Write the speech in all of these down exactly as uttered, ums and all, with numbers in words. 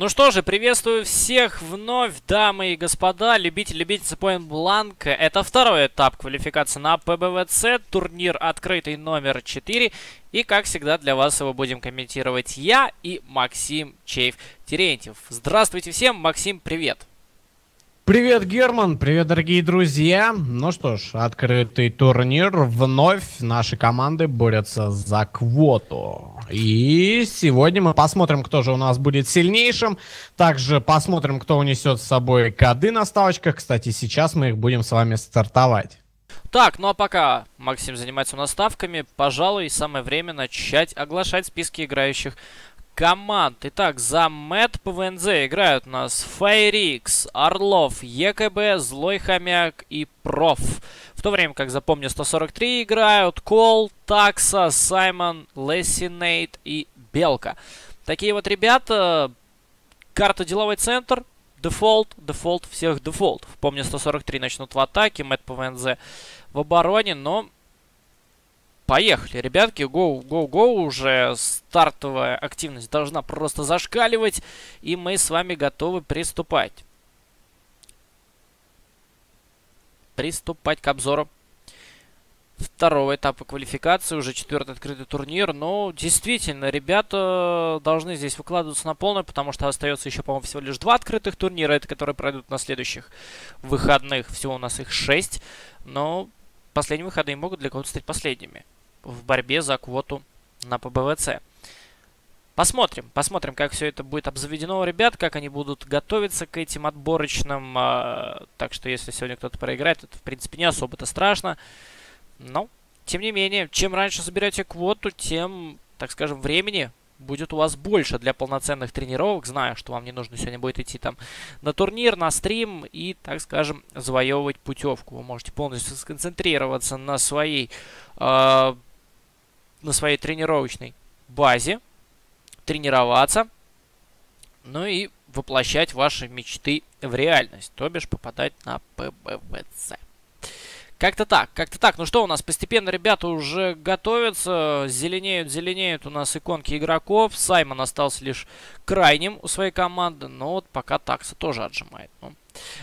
Ну что же, приветствую всех вновь, дамы и господа, любители, любительцы Point Blank. Это второй этап квалификации на пэ бэ вэ зэ, турнир открытый номер четыре. И, как всегда, для вас его будем комментировать я и Максим Чейф Терентьев. Здравствуйте всем, Максим, привет. Привет, Герман, привет, дорогие друзья. Ну что ж, открытый турнир. Вновь наши команды борются за квоту. И сегодня мы посмотрим, кто же у нас будет сильнейшим. Также посмотрим, кто унесет с собой коды на ставочках. Кстати, сейчас мы их будем с вами стартовать. Так, ну а пока Максим занимается у нас ставками, пожалуй, самое время начать оглашать списки играющих команд. Итак, за MaD пэ вэ эн зэ играют у нас Fairix, Орлов, е ка бэ, Злой Хомяк и Проф. В то время как за Помни сто сорок три играют Кол, Такса, Саймон, Lessinate и Белка. Такие вот ребята. Карта Деловой центр. Дефолт, дефолт всех дефолтов. Помни сто сорок три начнут в атаке, MaD пэ вэ эн зэ в обороне, но... Поехали, ребятки, гоу, гоу, гоу, уже стартовая активность должна просто зашкаливать, и мы с вами готовы приступать. Приступать к обзору второго этапа квалификации, уже четвертый открытый турнир. Но действительно, ребята должны здесь выкладываться на полную, потому что остается еще, по-моему, всего лишь два открытых турнира, это которые пройдут на следующих выходных, всего у нас их шесть, но последние выходные могут для кого-то стать последними в борьбе за квоту на пэ бэ вэ зэ. Посмотрим, посмотрим, как все это будет обзаведено у ребят, как они будут готовиться к этим отборочным. Так что, если сегодня кто-то проиграет, это, в принципе, не особо-то страшно. Но, тем не менее, чем раньше соберете квоту, тем, так скажем, времени будет у вас больше для полноценных тренировок, зная, что вам не нужно сегодня будет идти там на турнир, на стрим и, так скажем, завоевывать путевку. Вы можете полностью сконцентрироваться на своей, э, на своей тренировочной базе, тренироваться, ну и воплощать ваши мечты в реальность, то бишь попадать на пэ бэ вэ зэ. Как-то так, как-то так. Ну что, у нас постепенно ребята уже готовятся. Зеленеют, зеленеют у нас иконки игроков. Саймон остался лишь крайним у своей команды. Но вот пока Такса тоже отжимает. Ну.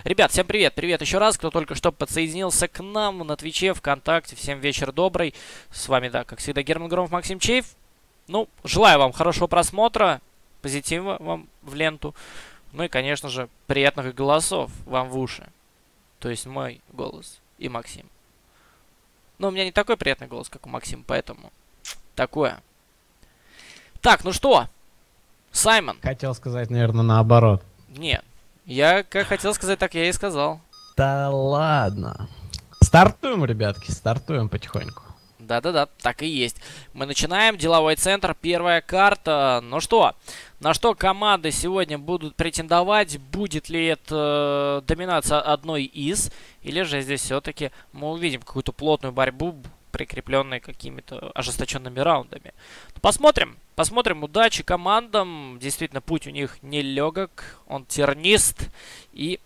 Ребят, всем привет. Привет еще раз, кто только что подсоединился к нам на Твиче, ВКонтакте. Всем вечер добрый. С вами, да, как всегда, Герман Громов, Максим Чейф. Ну, желаю вам хорошего просмотра, позитива вам в ленту. Ну и, конечно же, приятных голосов вам в уши. То есть мой голос. И Максим. Но у меня не такой приятный голос, как у Максима, поэтому такое. Так, ну что? Саймон. Хотел сказать, наверное, наоборот. Не, я как хотел сказать, так я и сказал. Да ладно. Стартуем, ребятки, стартуем потихоньку. Да-да-да, так и есть. Мы начинаем. Деловой центр, первая карта. Ну что, на что команды сегодня будут претендовать? Будет ли это доминация одной из? Или же здесь все-таки мы увидим какую-то плотную борьбу, прикрепленную какими-то ожесточенными раундами? Посмотрим. Посмотрим. Удачи командам. Действительно, путь у них нелегок. Он тернист и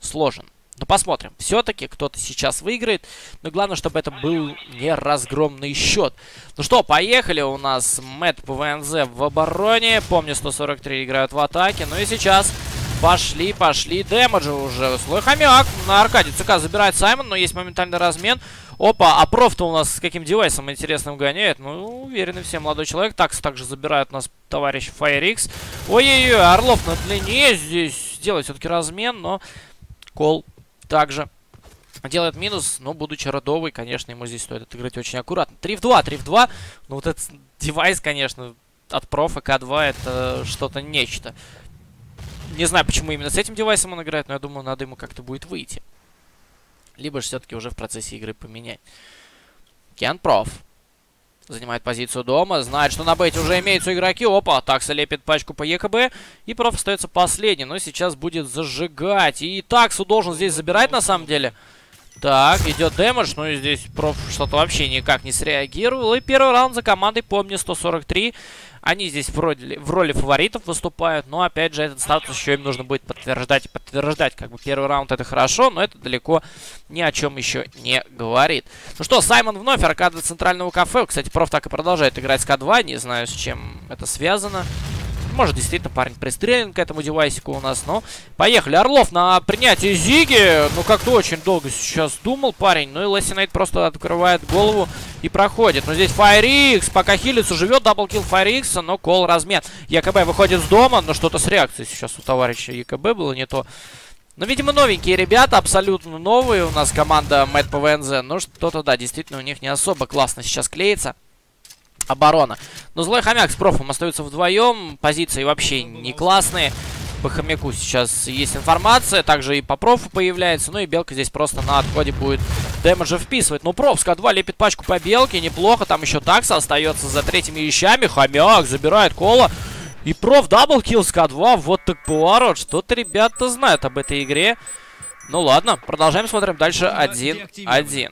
сложен. Но посмотрим. Все-таки кто-то сейчас выиграет. Но главное, чтобы это был не разгромный счет. Ну что, поехали. У нас MaD пэ вэ эн зэ в обороне. Помни сто сорок три играют в атаке. Ну и сейчас пошли, пошли демеджи уже. Злой Хомяк на аркаде ЦК забирает Саймон. Но есть моментальный размен. Опа, а Проф-то у нас с каким девайсом интересным гоняет. Ну, уверенный все молодой человек. Такс также забирает у нас товарищ Fairix. Ой-ой-ой, Орлов на длине. Здесь делает все-таки размен, но Кол также делает минус, но, будучи родовый, конечно, ему здесь стоит отыграть очень аккуратно. три в два, три в два. Ну, вот этот девайс, конечно, от Профа ка два это что-то нечто. Не знаю, почему именно с этим девайсом он играет, но я думаю, надо ему как-то будет выйти. Либо же все-таки уже в процессе игры поменять. Кен Проф занимает позицию дома, знает, что на бейте уже имеются игроки. Опа, Такса лепит пачку по е ка бэ. И Проф остается последний, но сейчас будет зажигать. И Таксу должен здесь забирать на самом деле. Так, идет демедж, ну и здесь Проф что-то вообще никак не среагировал. И первый раунд за командой Помни сто сорок три. Они здесь в роли, в роли фаворитов выступают, но опять же этот статус еще им нужно будет подтверждать и подтверждать. Как бы первый раунд это хорошо, но это далеко ни о чем еще не говорит. Ну что, Саймон вновь, аркада центрального кафе. Кстати, Проф так и продолжает играть с ка два, не знаю, с чем это связано. Может, действительно, парень пристрелен к этому девайсику у нас. Но поехали. Орлов на принятие Зиги. Ну, как-то очень долго сейчас думал парень. Ну, и Lessinate просто открывает голову и проходит. Но здесь Fairix пока хилится, живет. Даблкил Fairix, но Кол размен. ЕКБ выходит с дома. Но что-то с реакцией сейчас у товарища ЕКБ было не то. Ну, видимо, новенькие ребята, абсолютно новые у нас команда MaD пи дабл ю эн зет. Ну, что-то, да, действительно, у них не особо классно сейчас клеится оборона. Но Злой Хомяк с Профом остаются вдвоем. Позиции вообще не классные. По Хомяку сейчас есть информация. Также и по Профу появляется. Ну и Белка здесь просто на отходе будет дэмэджа вписывать. Ну, Проф СК два лепит пачку по Белке. Неплохо. Там еще Такса остается за третьими вещами. Хомяк забирает Кола. И Проф даблкил СК два. Вот так поворот. Что-то ребята знают об этой игре. Ну ладно. Продолжаем. Смотрим дальше. один один.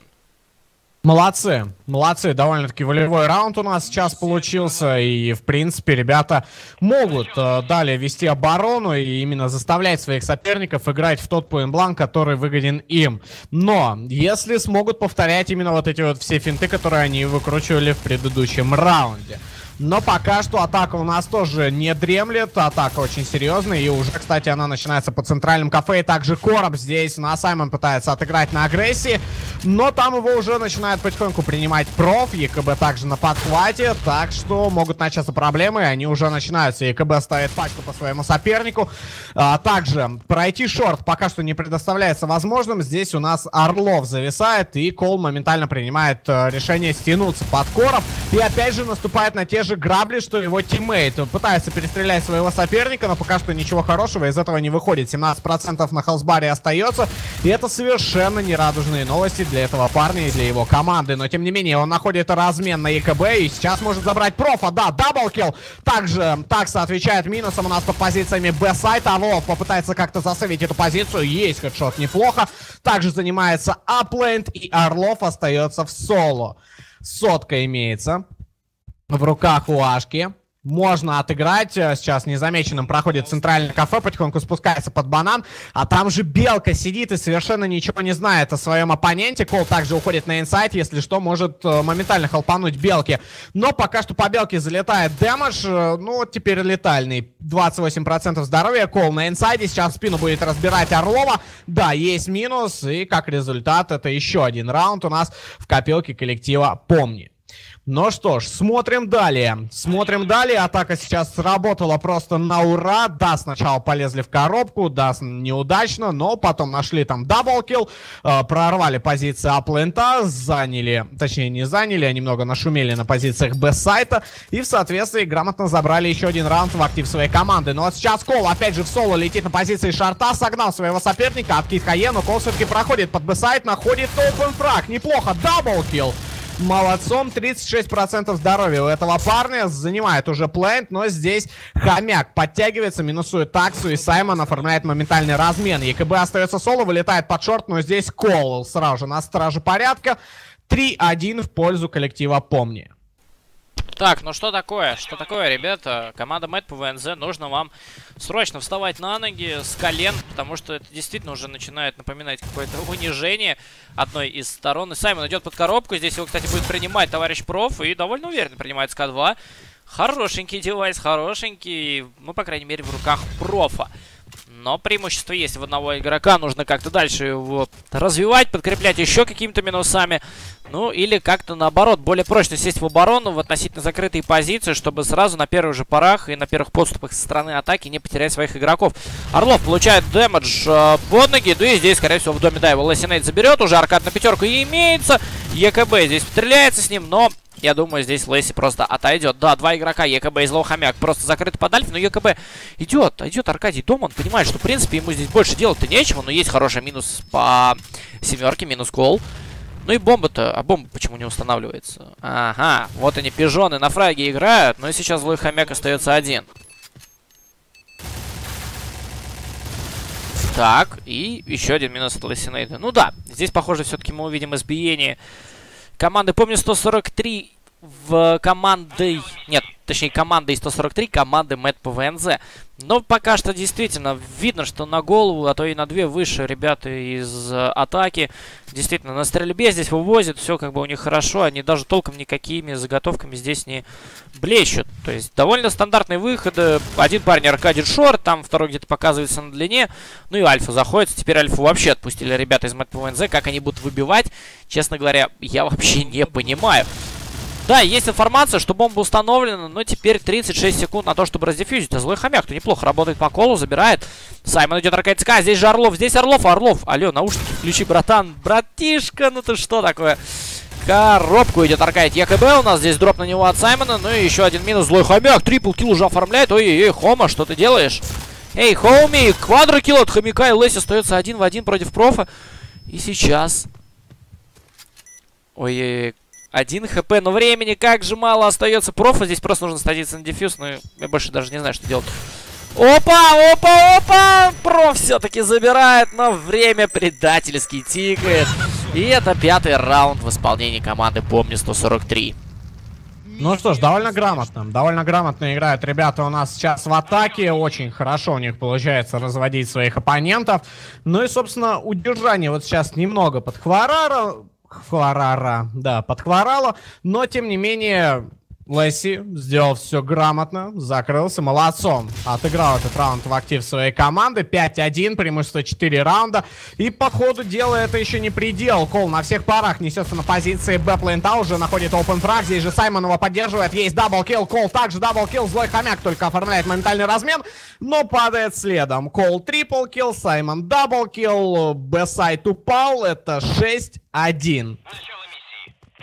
Молодцы, молодцы, довольно-таки волевой раунд у нас сейчас получился, и, в принципе, ребята могут э, далее вести оборону и именно заставлять своих соперников играть в тот поинт-бланк, который выгоден им. Но, если смогут повторять именно вот эти вот все финты, которые они выкручивали в предыдущем раунде. Но пока что атака у нас тоже не дремлет. Атака очень серьезная. И уже, кстати, она начинается по центральным кафе. И также Короб здесь на Саймон пытается отыграть на агрессии. Но там его уже начинает потихоньку принимать Проф. ЕКБ также на подхвате. Так что могут начаться проблемы. Они уже начинаются. ЕКБ ставит пачку по своему сопернику. А также пройти шорт пока что не предоставляется возможным. Здесь у нас Орлов зависает. И Кол моментально принимает решение стянуться под Короб. И опять же наступает на те же грабли, что его тиммейт. Он пытается перестрелять своего соперника, но пока что ничего хорошего из этого не выходит. семнадцать процентов на хелсбаре остается, и это совершенно нерадужные новости для этого парня и для его команды. Но, тем не менее, он находит размен на ЕКБ, и сейчас может забрать Профа. Да, даблкил. Также Такса отвечает минусом у нас по позициям Б-сайта. Орлов попытается как-то засейвить эту позицию. Есть хедшот, неплохо. Также занимается Аплэнд, и Орлов остается в соло. Сотка имеется в руках у Ашки. Можно отыграть. Сейчас незамеченным проходит центральное кафе, потихоньку спускается под банан. А там же Белка сидит и совершенно ничего не знает о своем оппоненте. Кол также уходит на инсайд. Если что, может моментально хелпануть Белке. Но пока что по Белке залетает дэмэдж. Ну, теперь летальный. двадцать восемь процентов здоровья. Кол на инсайде. Сейчас спину будет разбирать Орлова. Да, есть минус. И как результат, это еще один раунд у нас в копилке коллектива «Помни». Ну что ж, смотрим далее. Смотрим далее. Атака сейчас сработала просто на ура. Да, сначала полезли в коробку. Да, неудачно, но потом нашли там даблкил. Э, прорвали позиции аплента. Заняли, точнее не заняли, а немного нашумели на позициях Б-сайта. И в соответствии грамотно забрали еще один раунд в актив своей команды. Но вот сейчас Кол опять же в соло летит на позиции шарта. Согнал своего соперника. Откид Хайен. Кол все-таки проходит под Б-сайт. Находит open frag. Неплохо. Даблкил. Молодцом, тридцать шесть процентов здоровья у этого парня, занимает уже плент, но здесь Хомяк подтягивается, минусует Таксу, и Саймон оформляет моментальный размен. ЕКБ остается соло, вылетает под шорт, но здесь Кол сразу же на страже порядка. три один в пользу коллектива «Помни». Так, ну что такое? Что такое, ребята? Команда MaD пи дабл ю эн зет, нужно вам срочно вставать на ноги с колен, потому что это действительно уже начинает напоминать какое-то унижение одной из сторон. И Саймон идет под коробку. Здесь его, кстати, будет принимать товарищ Проф. И довольно уверенно принимает СК два. Хорошенький девайс, хорошенький. Ну, по крайней мере, в руках Профа. Но преимущество есть в одного игрока. Нужно как-то дальше его развивать, подкреплять еще какими-то минусами. Ну, или как-то наоборот, более прочно сесть в оборону в относительно закрытые позиции, чтобы сразу на первых же порах и на первых подступах со стороны атаки не потерять своих игроков. Орлов получает дэмэдж э, под ноги. Да и здесь, скорее всего, в доме, да, его Lessinate заберет. Уже аркад на пятерку и имеется. ЕКБ здесь стреляется с ним, но... Я думаю, здесь Лесси просто отойдет. Да, два игрока, ЕКБ и Злой Хомяк, просто закрыты под альф, но ЕКБ идет, идет Аркадий Дом, он понимает, что, в принципе, ему здесь больше делать-то нечего, но есть хороший минус по семерке, минус Кол. Ну и бомба-то, а бомба почему не устанавливается? Ага, вот они, пижоны на фраге играют, но и сейчас Злой Хомяк остается один. Так, и еще один минус от Lessinate. Ну да, здесь, похоже, все-таки мы увидим избиение команды «Помни сто сорок три» в командой... Нет, точнее, командой сто сорок три, команды MaD пи дабл ю эн зет. Но пока что действительно видно, что на голову, а то и на две выше ребята из атаки. Действительно, на стрельбе здесь вывозят, все как бы у них хорошо. Они даже толком никакими заготовками здесь не блещут. То есть довольно стандартные выходы. Один парень аркадит шорт, там второй где-то показывается на длине. Ну и Альфа заходит. Теперь Альфу вообще отпустили ребята из MaD пи дабл ю эн зет. Как они будут выбивать, честно говоря, я вообще не понимаю. Да, есть информация, что бомба установлена, но теперь тридцать шесть секунд на то, чтобы раздефьюзить. А Злой Хомяк-то неплохо работает по колу, забирает. Саймон идет аркадить СК, здесь же Орлов, здесь Орлов, Орлов. Алло, наушники включи, братан, братишка, ну ты что такое? Коробку идет аркадить ЕКБ, у нас здесь дроп на него от Саймона, ну и еще один минус. Злой Хомяк, трипл килл уже оформляет. Ой-ой-ой, Хома, что ты делаешь? Эй, Хоми, квадрокилл от Хомяка, и Лесси остается один в один против Профа. И сейчас... Ой-ой-ой. Один хп, но времени как же мало остается. Профу здесь просто нужно садиться на дефьюз, но я больше даже не знаю, что делать. Опа, опа, опа! Проф все-таки забирает, но время предательски тикает. И это пятый раунд в исполнении команды Помни сто сорок три. Ну что ж, довольно грамотно. Довольно грамотно играют ребята у нас сейчас в атаке. Очень хорошо у них получается разводить своих оппонентов. Ну и, собственно, удержание вот сейчас немного под хворара... Хворара, да, подхворало, но тем не менее Лесси сделал все грамотно, закрылся молодцом, отыграл этот раунд в актив своей команды, пять один, преимущество четыре раунда, и по ходу дела это еще не предел, Кол на всех парах несется на позиции Б-плента, уже находит open frag, здесь же Саймон его поддерживает, есть даблкилл, Кол также даблкилл, Злой Хомяк только оформляет моментальный размен, но падает следом, Кол трипл-килл, Саймон даблкилл, Б-сайт упал, это шесть один.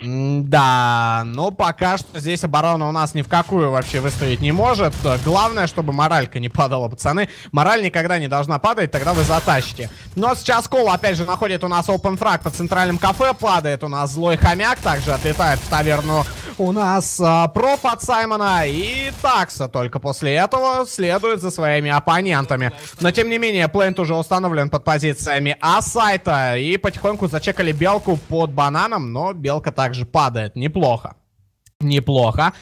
Да, но пока что здесь оборона у нас ни в какую вообще выставить не может. Главное, чтобы моралька не падала, пацаны. Мораль никогда не должна падать, тогда вы затащите. Но сейчас Кол опять же находит у нас open frag по центральным кафе. Падает у нас Злой Хомяк, также отлетает в таверну у нас а, Проф от Саймона и Такса. Только после этого следует за своими оппонентами. Но тем не менее, плейнт уже установлен под позициями А-сайта. И потихоньку зачекали Белку под бананом, но Белка так также падает. Неплохо. Неплохо.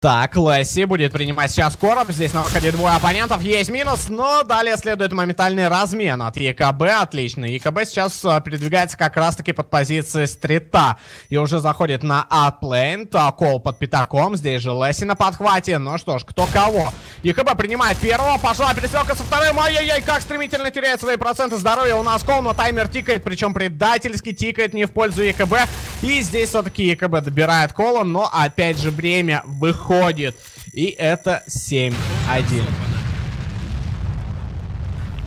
Так, Лесси будет принимать сейчас короб. Здесь на выходе двое оппонентов. Есть минус, но далее следует моментальный размен от ЕКБ. Отлично. ЕКБ сейчас передвигается как раз-таки под позиции стрита. И уже заходит на атлейн. Кол под пятаком. Здесь же Лесси на подхвате. Ну что ж, кто кого. ЕКБ принимает первого. Пошла перестрелка со вторым. Ай-яй-яй, как стремительно теряет свои проценты здоровья у нас Кол. Но таймер тикает, причем предательски тикает не в пользу ЕКБ. И здесь все-таки ЕКБ добирает Кола, но опять же время выходит. И это семь один.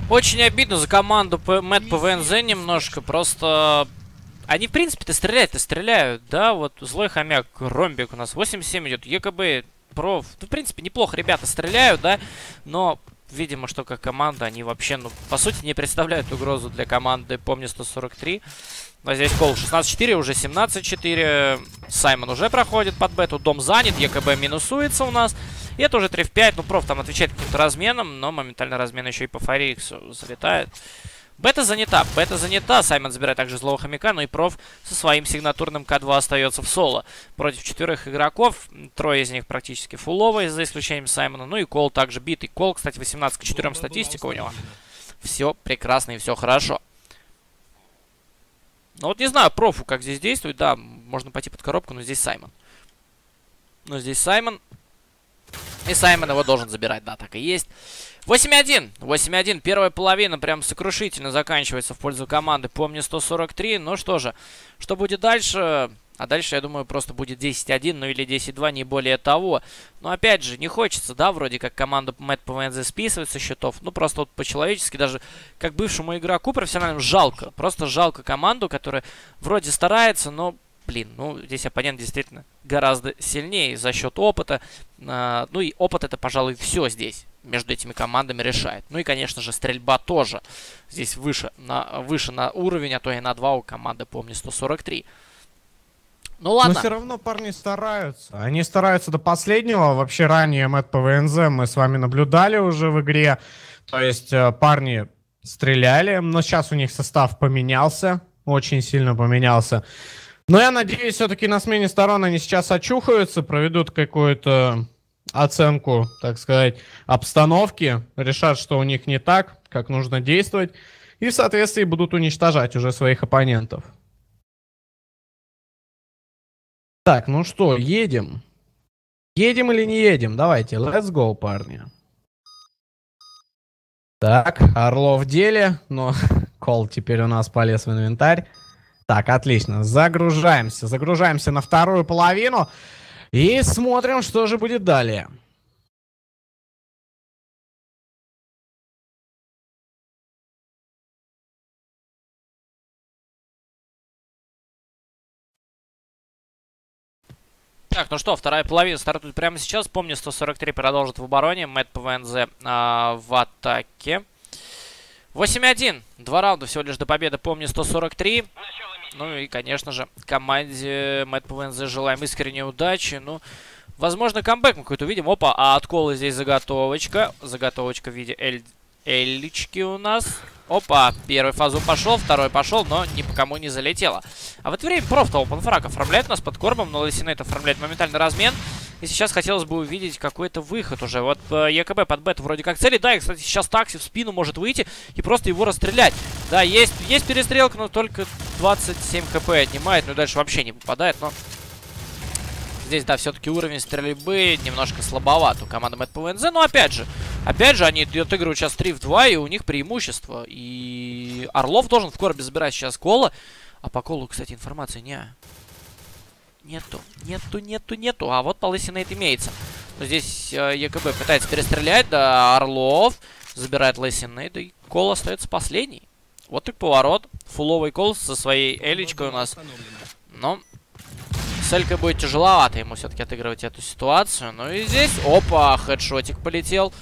Очень обидно за команду MaD пи дабл ю эн зет немножко. Просто они, в принципе-то, стреляют-то стреляют. Да, вот Злой Хомяк, Ромбик у нас восемь семь идет. ЕКБ, Проф. Ну, в принципе, неплохо ребята стреляют, да. Но, видимо, что как команда, они вообще, ну, по сути, не представляют угрозу для команды Помни сто сорок три. Но здесь Кол шестнадцать четыре, уже семнадцать четыре. Саймон уже проходит под бету. Дом занят, ЕКБ минусуется у нас. И это уже три в пять. Ну, Проф там отвечает каким-то разменом, но моментально размен еще и по Fairix залетает. Бета занята, бета занята. Саймон забирает также Злого Хомяка, ну и Проф со своим сигнатурным ка два остается в соло. Против четверых игроков, трое из них практически фуловые, за исключением Саймона. Ну и Кол также битый. Кол, кстати, восемнадцать к четырем статистика у него. Все прекрасно и все хорошо. Ну вот не знаю, Профу как здесь действует. Да, можно пойти под коробку, но здесь Саймон. Но здесь Саймон. И Саймон его должен забирать, да, так и есть. восемь один. восемь один. Первая половина прям сокрушительно заканчивается в пользу команды Помни сто сорок три. Ну что же, что будет дальше? А дальше, я думаю, просто будет десять один, ну или десять два, не более того. Но опять же, не хочется, да, вроде как команда MaD пи дабл ю эн зет списывает со счетов. Ну просто вот по-человечески, даже как бывшему игроку профессиональному, жалко. Просто жалко команду, которая вроде старается, но, блин, ну здесь оппонент действительно гораздо сильнее за счет опыта. Ну и опыт это, пожалуй, все здесь между этими командами решает. Ну и, конечно же, стрельба тоже здесь выше на, выше на уровень, а то и на два у команды Помни сто сорок три. Ну ладно. Но все равно парни стараются. Они стараются до последнего. Вообще ранее MaD пи дабл ю эн зет мы с вами наблюдали уже в игре. То есть парни стреляли, но сейчас у них состав поменялся. Очень сильно поменялся. Но я надеюсь, все-таки на смене сторон они сейчас очухаются, проведут какую-то оценку, так сказать, обстановки, решат, что у них не так, как нужно действовать, и в соответствии будут уничтожать уже своих оппонентов. Так, ну что, едем? Едем или не едем? Давайте, let's go, парни. Так, Орлов в деле, но Кол теперь у нас полез в инвентарь. Так, отлично, загружаемся, загружаемся на вторую половину и смотрим, что же будет далее. Так, ну что, вторая половина стартует прямо сейчас. Помни сто сорок три продолжит в обороне. MaD пи дабл ю эн зет а, в атаке. восемь один. Два раунда всего лишь до победы Помни сто сорок три. Ну и, конечно же, команде MaD пи дабл ю эн зет желаем искренней удачи. Ну, возможно, камбэк мы какой-то увидим. Опа, а от Кола здесь заготовочка. Заготовочка в виде эль... эльчики у нас. Опа, первый фазу пошел, второй пошел, но ни по кому не залетело. А в это время Проф-то опенфраг оформляет нас под корбом, но Lessinate оформляет моментальный размен. И сейчас хотелось бы увидеть какой-то выход уже. Вот ЕКБ под бет вроде как цели. Да, и, кстати, сейчас Такси в спину может выйти и просто его расстрелять. Да, есть, есть перестрелка, но только двадцать семь хп отнимает. Ну и дальше вообще не попадает, но... Здесь, да, все-таки уровень стрельбы немножко слабоват у команды MaD пи дабл ю эн зет. Но опять же, опять же, они отыгрывают сейчас три в два, и у них преимущество. И Орлов должен в корбе забирать сейчас Кола. А по Колу, кстати, информации не... Нету, нету, нету, нету. А вот по Lessinate имеется. Но здесь ЕКБ пытается перестрелять, да, Орлов забирает Lessinate, и Кол остается последний. Вот и поворот. Фуловый Кол со своей элечкой у нас. Но... С элькой будет тяжеловато ему все-таки отыгрывать эту ситуацию. Ну и здесь, опа, хедшотик полетел.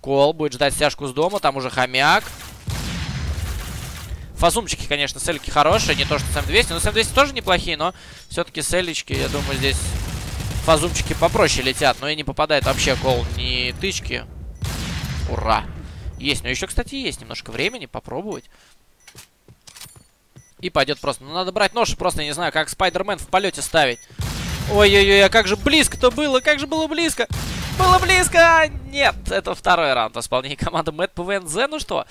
Кол будет ждать стяжку с дома, там уже хомяк. Фазумчики, конечно, с эльки хорошие, не то что с эм двести. Но с эм двести тоже неплохие, но все-таки с элечки, я думаю, здесь фазумчики попроще летят. Но и не попадает вообще Кол ни тычки. Ура. Есть, но еще, кстати, есть немножко времени попробовать. И пойдет просто. Ну, надо брать нож, просто не знаю, как Спайдермен в полете ставить. Ой-ой-ой, а как же близко-то было, как же было близко. Было близко! Нет, это второй раунд исполнения команды MaD пи дабл ю эн зет. Ну что,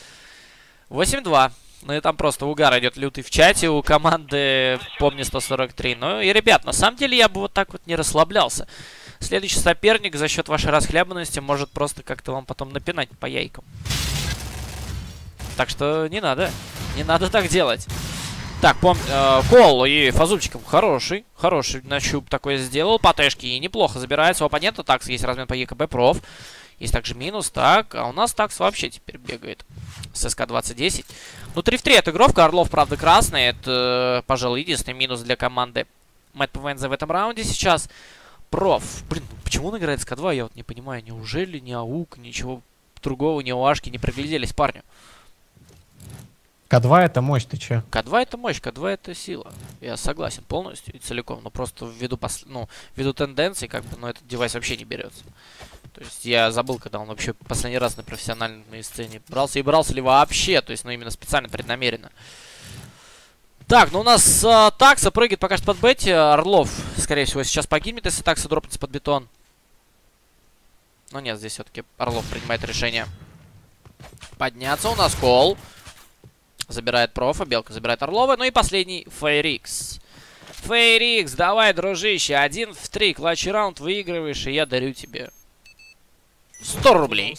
восемь два. Ну и там просто угар идет лютый в чате у команды Помни сто сорок три. Ну и, ребят, на самом деле я бы вот так вот не расслаблялся. Следующий соперник за счет вашей расхлябанности может просто как-то вам потом напинать по яйкам. Так что не надо, не надо так делать. Так, пом... Э, Кол и фазумчиком хороший. Хороший нащуп такой сделал. По тэшке и неплохо забирается у оппонента. Такс, есть размен по ЕКБ, Проф. Есть также минус, так. А у нас Такс вообще теперь бегает с эс ка двадцать десять. Ну, три в три отыгровка. Орлов, правда, красный. Это, пожалуй, единственный минус для команды MaD пи дабл ю эн зет в этом раунде сейчас. Проф. Блин, почему он играет эс ка два? Я вот не понимаю. Неужели ни аук, ничего другого, ни уашки не пригляделись парню? ка два это мощь, ты че? ка два это мощь, ка два это сила. Я согласен полностью и целиком, но просто ввиду, пос... ну, ввиду тенденции, как бы, ну, этот девайс вообще не берется. То есть я забыл, когда он вообще последний раз на профессиональной сцене брался, и брался ли вообще, то есть, ну, именно специально, преднамеренно. Так, ну у нас а, Такса прыгает пока что под бетти, Орлов, скорее всего, сейчас погибнет, если Такса дропнется под бетон. Но нет, здесь все-таки Орлов принимает решение подняться, у нас Кол. Забирает Профа, Белка забирает Орлова. Ну и последний Fairix. Fairix, давай, дружище. Один в три. Клатчий раунд выигрываешь, и я дарю тебе сто рублей.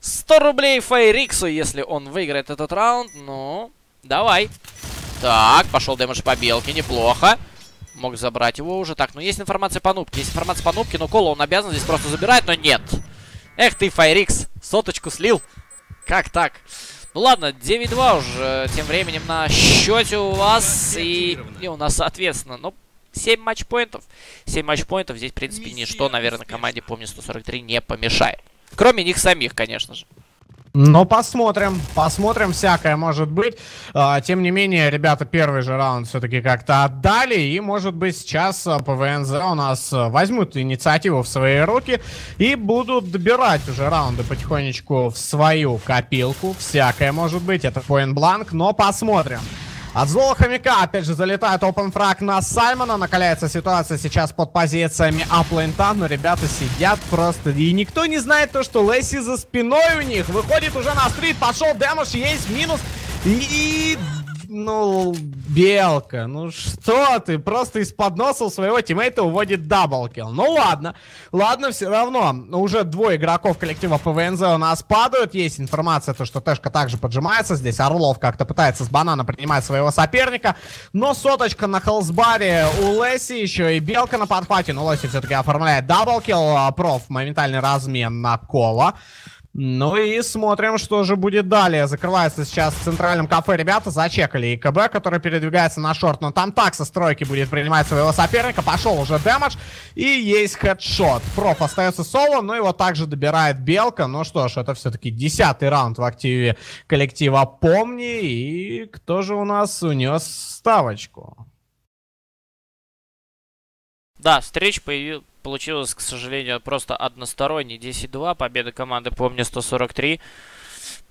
сто рублей Фейриксу, если он выиграет этот раунд. Ну, давай. Так, пошел дэмэдж по Белке. Неплохо. Мог забрать его уже. Так, ну есть информация по нубке. Есть информация по нубке, но Кола он обязан здесь просто забирать, но нет. Эх ты, Fairix, соточку слил. Как так? Ну ладно, девять два уже тем временем на счете у вас и, и у нас, соответственно, ну, семь матчпоинтов. семь матчпоинтов здесь, в принципе, ничто, наверное, команде Помни сто сорок три не помешает. Кроме них самих, конечно же. Ну, посмотрим, посмотрим, всякое может быть. А, тем не менее, ребята, первый же раунд все-таки как-то отдали. И, может быть, сейчас пи дабл ю эн зет у нас возьмут инициативу в свои руки и будут добирать уже раунды потихонечку в свою копилку. Всякое может быть, это Point Blank, но посмотрим. От Злого Хомяка опять же залетает опенфраг на Саймона. Накаляется ситуация сейчас под позициями аплейнта. Но ребята сидят просто. И никто не знает то, что Лесси за спиной у них. Выходит уже на стрит. Пошел дэмэдж. Есть минус. И... ну, Белка, ну что ты, просто из-под носа у своего тиммейта уводит даблкил. Ну ладно, ладно, все равно, уже двое игроков коллектива ПВНЗ у нас падают. Есть информация, то, что Тэшка также поджимается здесь. Орлов как-то пытается с банана принимать своего соперника. Но соточка на хелсбаре у Лесси, еще и Белка на подхвате. Но Лесси все-таки оформляет даблкил, а Проф моментальный размен на Кола. Ну и смотрим, что же будет далее. Закрывается сейчас в центральном кафе. Ребята зачекали ЕКБ, который передвигается на шорт. Но там Такса с тройки будет принимать своего соперника. Пошел уже дэмэдж. И есть хедшот. Проф остается соло, но его также добирает Белка. Ну что ж, это все-таки десятый раунд в активе коллектива Помни. И кто же у нас унес ставочку? Да, встреч появился. Получилось, к сожалению, просто односторонний. десять-два. Победа команды Помни сто сорок три.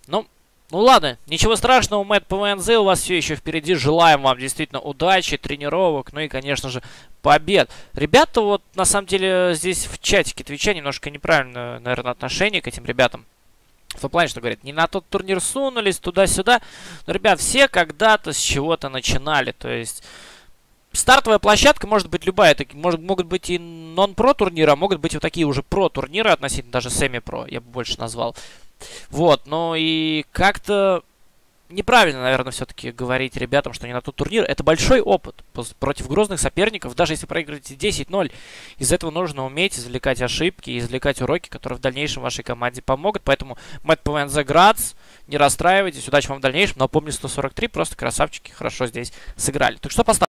Ну, ну ладно. Ничего страшного. MaD пи дабл ю эн зет у вас все еще впереди. Желаем вам действительно удачи, тренировок. Ну и, конечно же, побед. Ребята, вот на самом деле здесь в чатике Твича немножко неправильно, наверное, отношение к этим ребятам. В том плане, что говорят, не на тот турнир сунулись, туда-сюда. Но, ребят, все когда-то с чего-то начинали. То есть... стартовая площадка может быть любая, так, может, могут быть и нон-про турниры, а могут быть вот такие уже про-турниры, относительно даже семи-про, я бы больше назвал. Вот, ну и как-то неправильно, наверное, все-таки говорить ребятам, что не на тот турнир. Это большой опыт против грозных соперников, даже если проиграете десять-ноль. Из этого нужно уметь извлекать ошибки, извлекать уроки, которые в дальнейшем вашей команде помогут. Поэтому MaD пи дабл ю эн зет Грац, не расстраивайтесь, удачи вам в дальнейшем. Но помню, сто сорок три, просто красавчики хорошо здесь сыграли. Так что поставьте.